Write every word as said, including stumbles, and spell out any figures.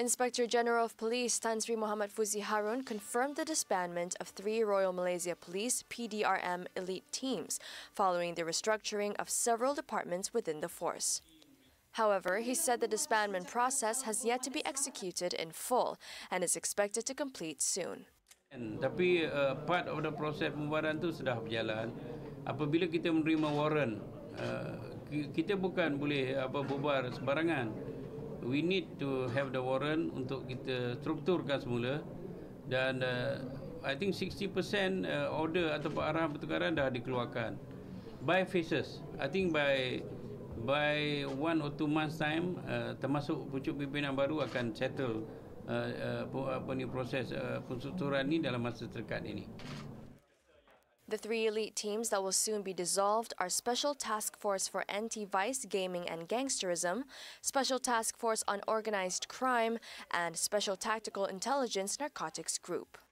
Inspector General of Police Tan Sri Muhammad Fuzi Harun confirmed the disbandment of three Royal Malaysia Police P D R M elite teams following the restructuring of several departments within the force. However, he said the disbandment process has yet to be executed in full and is expected to complete soon. Tapi uh, part of the proses pembubaran tu sudah berjalan. Apabila kita menerima warrant, uh, kita bukan boleh apa bubar sembarangan. We need to have the warrant untuk kita strukturkan semula, dan uh, I think sixty percent order atau arahan pertukaran dah dikeluarkan by phases. I think by by one or two months time, uh, termasuk pucuk pimpinan baru akan settle uh, uh, apa ni proses uh, penstrukturan ni dalam masa terdekat ini. The three elite teams that will soon be dissolved are Special Task Force for Anti-Vice Gaming and Gangsterism, Special Task Force on Organized Crime, and Special Tactical Intelligence Narcotics Group.